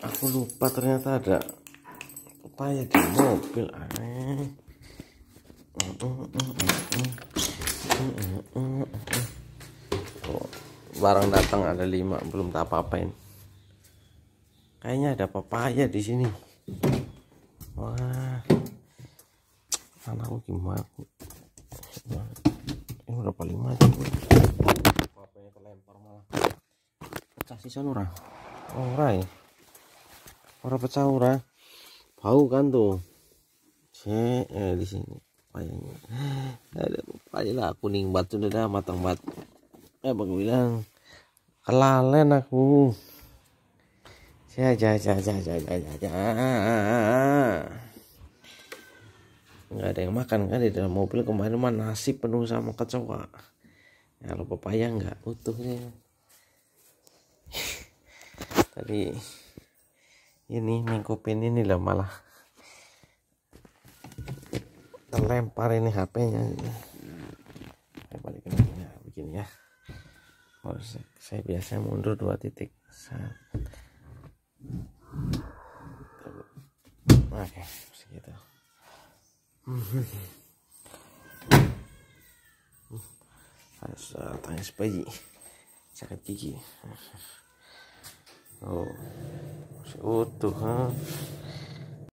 Aku lupa ternyata ada upaya di mobil aneh. Oh, barang datang ada 5 belum tak apa-apain. Kayaknya ada papaya di sini. Wah, anakku gimana? Ini udah paling maju. Papanya terlempar malah. Pecah sisan ora. Ora ya. Ora pecah ora. Bau kan tuh. Di sini papayanya. Ada papaya lah kuning batu udah matang banget. Bang bilang kelalen aku. Ya. Nggak ada yang makan kan di dalam mobil kemarin, mana nasi penuh sama kecoa. Kalau papaya nggak utuh nih. Tadi ini mingkupin ini lah malah terlempar ini HP-nya. Balikin ini begini ya. Oh, saya biasanya mundur 2 titik. Oke, segitu. Tanya sepagi sakit gigi. Oh, masih utuh.